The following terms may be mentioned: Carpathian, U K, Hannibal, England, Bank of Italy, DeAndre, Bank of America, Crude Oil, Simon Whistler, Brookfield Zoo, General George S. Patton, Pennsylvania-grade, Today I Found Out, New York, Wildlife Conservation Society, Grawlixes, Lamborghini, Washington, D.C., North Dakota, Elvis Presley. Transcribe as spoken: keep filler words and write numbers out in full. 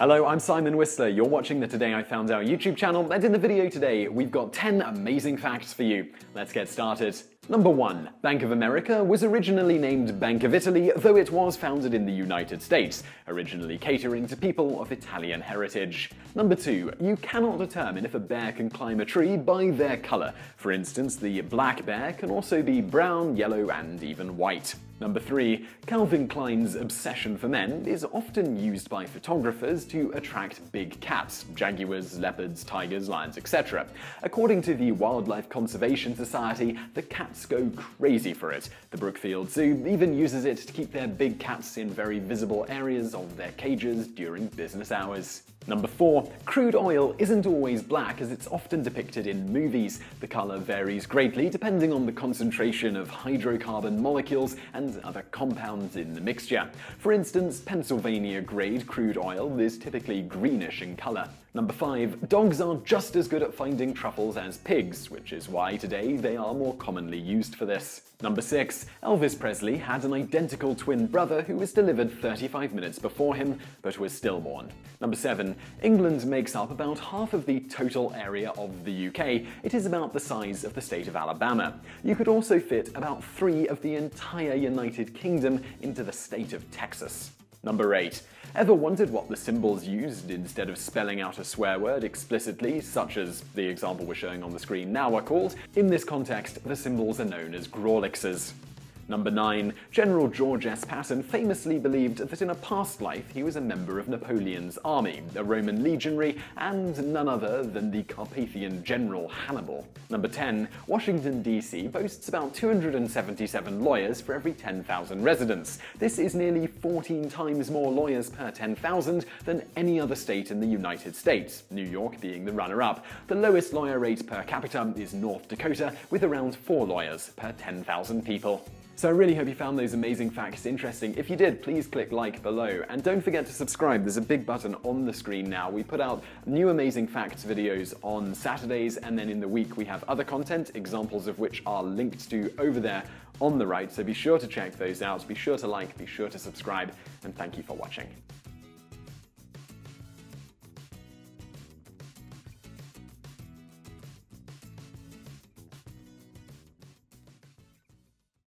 Hello, I'm Simon Whistler. You're watching the Today I Found Out YouTube channel, and in the video today, we've got ten amazing facts for you. Let's get started. Number one. Bank of America was originally named Bank of Italy, though it was founded in the United States, originally catering to people of Italian heritage. Number two. You cannot determine if a bear can climb a tree by their color. For instance, the black bear can also be brown, yellow, and even white. Number three. Calvin Klein's obsession for men is often used by photographers to attract big cats, jaguars, leopards, tigers, lions, et cetera. According to the Wildlife Conservation Society, the cats go crazy for it. The Brookfield Zoo even uses it to keep their big cats in very visible areas of their cages during business hours. Number four. Crude oil isn't always black as it's often depicted in movies. The color varies greatly depending on the concentration of hydrocarbon molecules and other compounds in the mixture. For instance, Pennsylvania-grade crude oil is typically greenish in color. Number five. Dogs are just as good at finding truffles as pigs, which is why today they are more commonly used for this. Number six. Elvis Presley had an identical twin brother who was delivered thirty-five minutes before him, but was stillborn. Number seven. England makes up about half of the total area of the U K. It is about the size of the state of Alabama. You could also fit about three of the entire United Kingdom into the state of Texas. Number eight. Ever wondered what the symbols used instead of spelling out a swear word explicitly, such as the example we're showing on the screen now, are called? In this context, the symbols are known as Grawlixes. Number nine. General George S. Patton famously believed that in a past life he was a member of Napoleon's army, a Roman legionary, and none other than the Carpathian general Hannibal. Number ten. Washington, D C boasts about two hundred seventy-seven lawyers for every ten thousand residents. This is nearly fourteen times more lawyers per ten thousand than any other state in the United States, New York being the runner-up. The lowest lawyer rate per capita is North Dakota, with around four lawyers per ten thousand people. So I really hope you found those amazing facts interesting. If you did, please click like below. And don't forget to subscribe. There's a big button on the screen now. We put out new amazing facts videos on Saturdays, and then in the week we have other content, examples of which are linked to over there on the right. So be sure to check those out. Be sure to like, be sure to subscribe, and thank you for watching.